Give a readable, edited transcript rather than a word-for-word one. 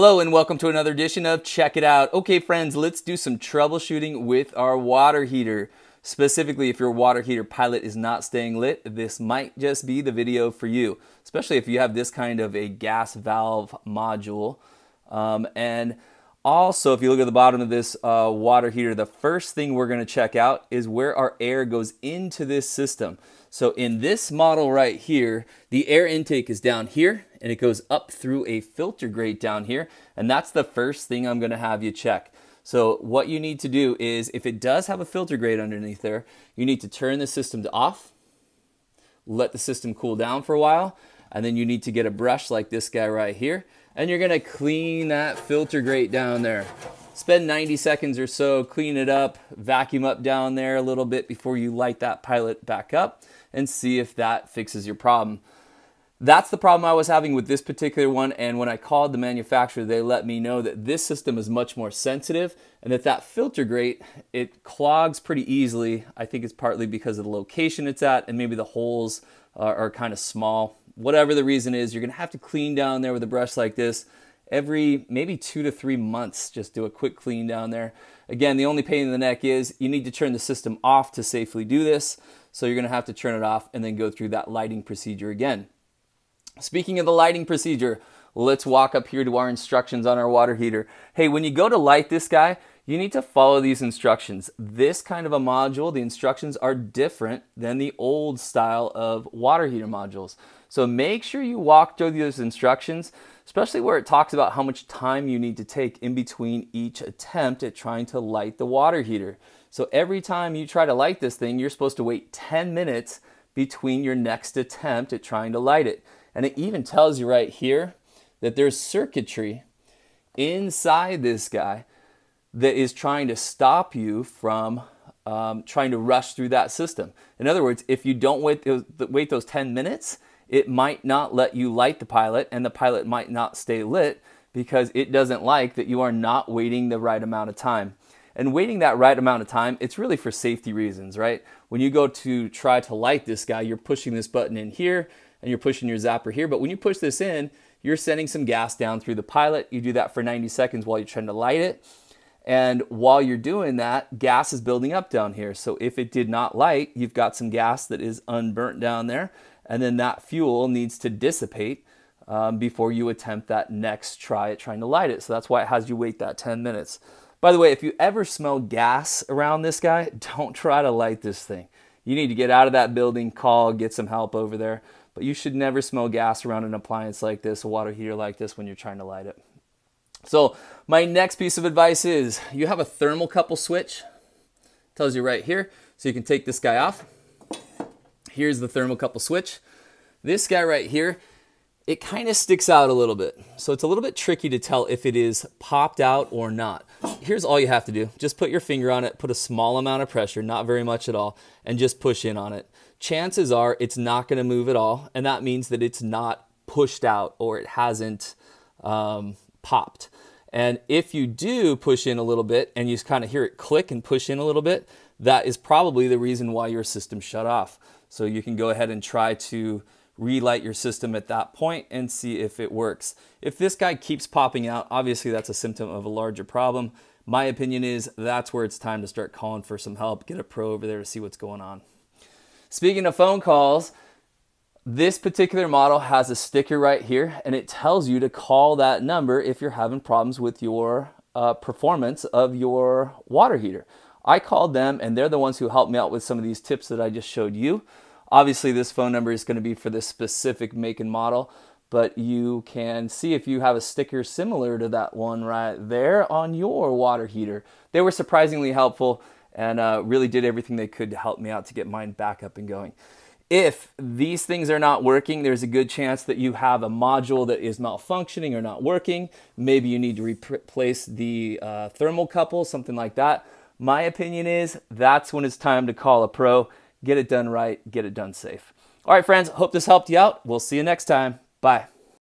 Hello and welcome to another edition of Check It Out. Okay friends, let's do some troubleshooting with our water heater. Specifically, if your water heater pilot is not staying lit, this might just be the video for you. Especially if you have this kind of a gas valve module. And also, if you look at the bottom of this water heater, the first thing we're going to check out is where our air goes into this system. So in this model right here, the air intake is down here and it goes up through a filter grate down here. And that's the first thing I'm going to have you check. So what you need to do is, if it does have a filter grate underneath there, you need to turn the system to off, let the system cool down for a while, and then you need to get a brush like this guy right here, and you're gonna clean that filter grate down there. Spend 90 seconds or so, clean it up, vacuum up down there a little bit before you light that pilot back up, and see if that fixes your problem. That's the problem I was having with this particular one, and when I called the manufacturer, they let me know that this system is much more sensitive and that filter grate, it clogs pretty easily. I think it's partly because of the location it's at, and maybe the holes are kind of small. Whatever the reason is, you're gonna have to clean down there with a brush like this every maybe 2 to 3 months. Just do a quick clean down there. Again, the only pain in the neck is you need to turn the system off to safely do this, so you're gonna have to turn it off and then go through that lighting procedure again. Speaking of the lighting procedure, let's walk up here to our instructions on our water heater. Hey, when you go to light this guy, you need to follow these instructions. This kind of a module, the instructions are different than the old style of water heater modules. So make sure you walk through those instructions, especially where it talks about how much time you need to take in between each attempt at trying to light the water heater. So every time you try to light this thing, you're supposed to wait 10 minutes between your next attempt at trying to light it. And it even tells you right here that there's circuitry inside this guy that is trying to stop you from trying to rush through that system. In other words, if you don't wait those 10 minutes, it might not let you light the pilot, and the pilot might not stay lit because it doesn't like that you are not waiting the right amount of time. And waiting that right amount of time, it's really for safety reasons, right? When you go to try to light this guy, you're pushing this button in here, and you're pushing your zapper here, but when you push this in, you're sending some gas down through the pilot. You do that for 90 seconds while you're trying to light it, and while you're doing that, gas is building up down here. So if it did not light, you've got some gas that is unburnt down there, and then that fuel needs to dissipate before you attempt that next try at trying to light it. So that's why it has you wait that 10 minutes. By the way, if you ever smell gas around this guy, don't try to light this thing. You need to get out of that building, call, get some help over there. But you should never smell gas around an appliance like this, a water heater like this, when you're trying to light it. So my next piece of advice is, you have a thermocouple switch. It tells you right here, so you can take this guy off. Here's the thermocouple switch. This guy right here, it kind of sticks out a little bit. So it's a little bit tricky to tell if it is popped out or not. Here's all you have to do. Just put your finger on it, put a small amount of pressure, not very much at all, and just push in on it. Chances are it's not gonna move at all, and that means that it's not pushed out or it hasn't popped. And if you do push in a little bit and you just kind of hear it click and push in a little bit, that is probably the reason why your system shut off. So you can go ahead and try to relight your system at that point and see if it works. If this guy keeps popping out, obviously that's a symptom of a larger problem. My opinion is that's where it's time to start calling for some help, get a pro over there to see what's going on. Speaking of phone calls, this particular model has a sticker right here, and it tells you to call that number if you're having problems with your performance of your water heater. I called them, and they're the ones who helped me out with some of these tips that I just showed you. Obviously, this phone number is going to be for this specific make and model, but you can see if you have a sticker similar to that one right there on your water heater. They were surprisingly helpful and really did everything they could to help me out to get mine back up and going. If these things are not working, there's a good chance that you have a module that is malfunctioning or not working. Maybe you need to replace the thermocouple, something like that. My opinion is that's when it's time to call a pro. Get it done right, get it done safe. All right, friends, hope this helped you out. We'll see you next time. Bye.